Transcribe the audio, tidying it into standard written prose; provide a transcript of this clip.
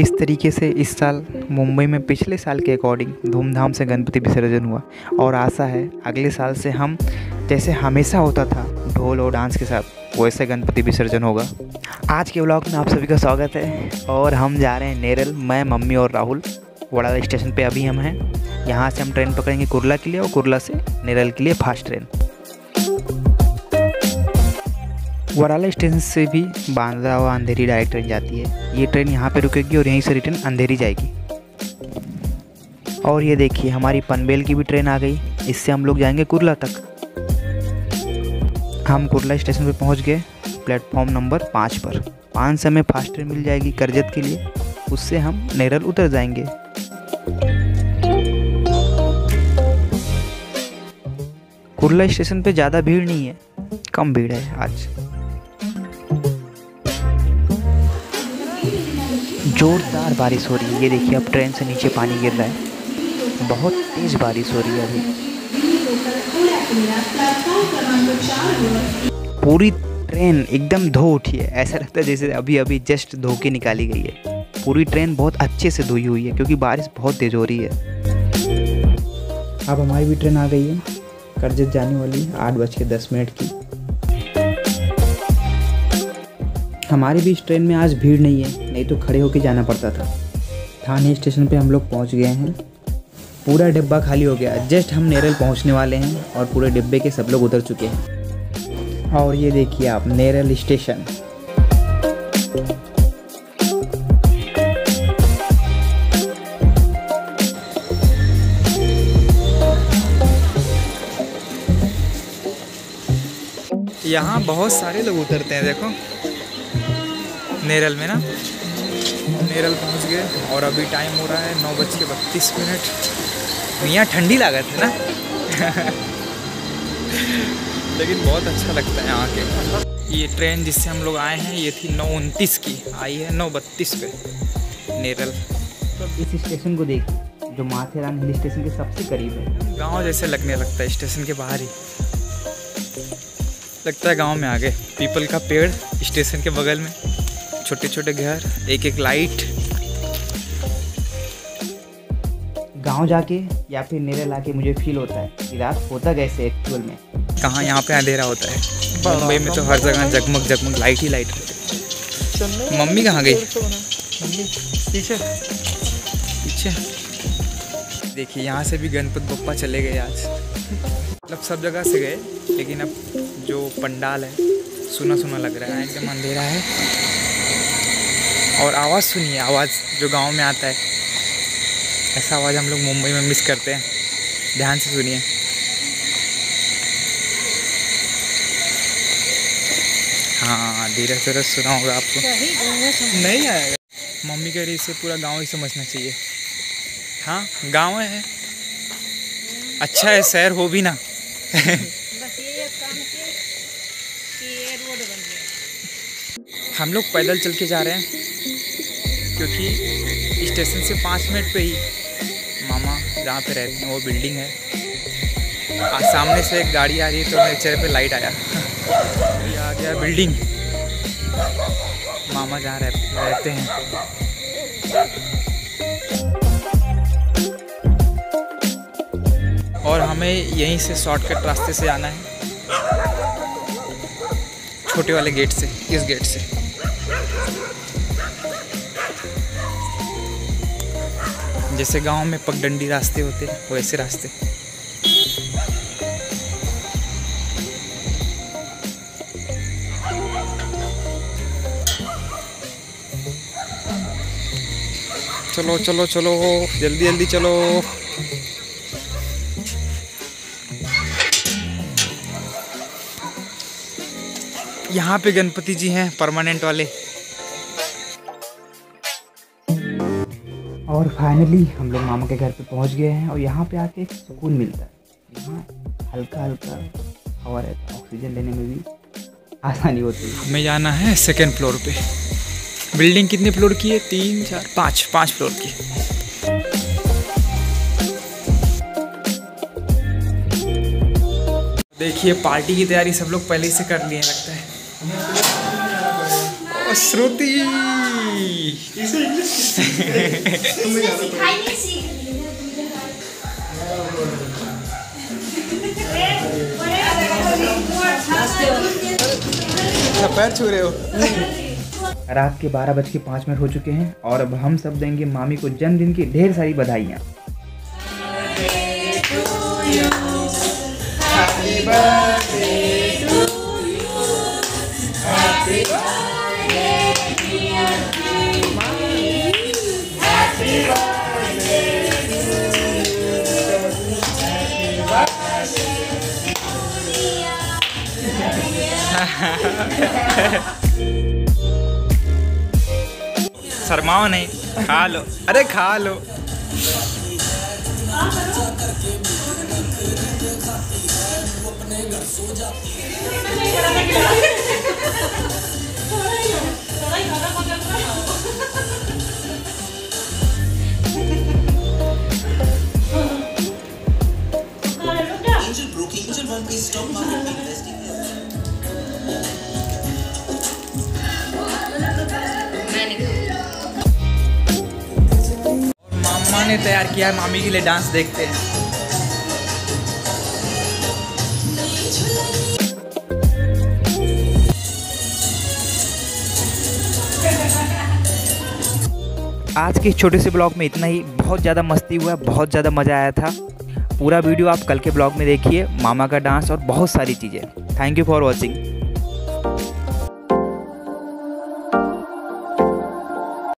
इस तरीके से इस साल मुंबई में पिछले साल के अकॉर्डिंग धूमधाम से गणपति विसर्जन हुआ और आशा है अगले साल से हम जैसे हमेशा होता था ढोल और डांस के साथ वैसे गणपति विसर्जन होगा। आज के व्लॉग में आप सभी का स्वागत है और हम जा रहे हैं नेरल, मैं, मम्मी और राहुल। वड़ाला स्टेशन पे अभी हम हैं। यहाँ से हम ट्रेन पकड़ेंगे कुर्ला के लिए और कुर्ला से नेरल के लिए फास्ट ट्रेन। वड़ाला स्टेशन से भी बांद्रा और अंधेरी डायरेक्ट ट्रेन जाती है। ये ट्रेन यहाँ पे रुकेगी और यहीं से रिटर्न अंधेरी जाएगी। और ये देखिए हमारी पनवेल की भी ट्रेन आ गई, इससे हम लोग जाएंगे कुर्ला तक। हम कुर्ला स्टेशन पे पहुँच गए प्लेटफॉर्म नंबर 5 पर। 5 से हमें फास्ट ट्रेन मिल जाएगी कर्जत के लिए, उससे हम नेरल उतर जाएंगे। कुर्ला स्टेशन पे ज़्यादा भीड़ नहीं है, कम भीड़ है आज। जोरदार बारिश हो रही है, ये देखिए अब ट्रेन से नीचे पानी गिर रहा है, बहुत तेज बारिश हो रही है अभी। पूरी ट्रेन एकदम धो उठी है, ऐसा लगता है जैसे अभी अभी जस्ट धो के निकाली गई है। पूरी ट्रेन बहुत अच्छे से धोई हुई है क्योंकि बारिश बहुत तेज हो रही है। अब हमारी भी ट्रेन आ गई है, कर्जत जाने वाली 8:10 की। हमारी भी इस ट्रेन में आज भीड़ नहीं है, नहीं तो खड़े होकर जाना पड़ता था। थाने स्टेशन पे हम लोग पहुंच गए हैं, पूरा डिब्बा खाली हो गया। जस्ट हम नेरल पहुंचने वाले हैं और पूरे डिब्बे के सब लोग उतर चुके हैं। और ये देखिए आप नेरल स्टेशन। यहाँ बहुत सारे लोग उतरते हैं, देखो नेरल में ना। नेरल पहुँच गए और अभी टाइम हो रहा है 9:32। यहाँ ठंडी लागत है ना लेकिन बहुत अच्छा लगता है यहाँ के। ये ट्रेन जिससे हम लोग आए हैं ये थी 9:29 की, आई है 9:32 पे नेरल। इस स्टेशन को देखिए जो माथेरान हिल स्टेशन के सबसे करीब है। गांव जैसे लगने लगता है स्टेशन के बाहर ही, लगता है गाँव में आ गए। पीपल का पेड़ स्टेशन के बगल में, छोटे छोटे घर, एक एक लाइट। गांव जाके या फिर नेरल आके मुझे फील होता है कि रात होता कैसे एक्चुअल में, कहाँ यहाँ पे अंधेरा होता है। मुंबई में तो हर जगह जगमग जगमग लाइट ही लाइट होती है। मम्मी कहाँ गई? पीछे पीछे देखिए, यहाँ से भी गणपति बप्पा चले गए आज। मतलब सब जगह से गए, लेकिन अब जो पंडाल है सुना सुना लग रहा है, एकदम अंधेरा है। और आवाज़ सुनिए, आवाज़ जो गांव में आता है, ऐसा आवाज़ हम लोग मुंबई में मिस करते हैं। ध्यान से सुनिए, हाँ धीरज धीरज सुना होगा आपको, नहीं आएगा। मम्मी कह रही इसे पूरा गांव ही समझना चाहिए। हाँ गांव है, अच्छा है, शहर हो भी ना हम लोग पैदल चल के जा रहे हैं क्योंकि स्टेशन से 5 मिनट पे ही मामा जहाँ पे रहते हैं वो बिल्डिंग है। आज सामने से एक गाड़ी आ रही है तो मेरे चेहरे पे लाइट आया, ये आ गया बिल्डिंग मामा जहाँ रहते हैं। और हमें यहीं से शॉर्टकट रास्ते से आना है, छोटे वाले गेट से, इस गेट से। जैसे गांव में पगडंडी रास्ते होते हैं वैसे रास्ते। चलो चलो चलो जल्दी जल्दी चलो। यहाँ पे गणपति जी हैं परमानेंट वाले। और फाइनली हम लोग मामा के घर पे पहुँच गए हैं और यहाँ पे आके एक सुकून मिलता है। यहाँ हल्का हल्का हवा रहता है, ऑक्सीजन लेने में भी आसानी होती है। हमें जाना है 2nd फ्लोर पे। बिल्डिंग कितने फ्लोर की है? 3, 4, 5 फ्लोर की। देखिए पार्टी की तैयारी सब लोग पहले से कर लिए लगता है। श्रुति हिंदी इसे इंग्लिश तुम्हें सिखाई नहीं सीख पैर छू रहे हो। रात के 12:05 हो चुके हैं और अब हम सब देंगे मामी को जन्मदिन की ढेर सारी बधाइयाँ। शर्माओ नहीं, खा लो, अरे खा लो। ने तैयार किया है मामी के लिए डांस, देखते हैं। आज के छोटे से ब्लॉग में इतना ही। बहुत ज़्यादा मस्ती हुआ, बहुत ज़्यादा मज़ा आया था। पूरा वीडियो आप कल के ब्लॉग में देखिए, मामा का डांस और बहुत सारी चीज़ें। Thank you for watching.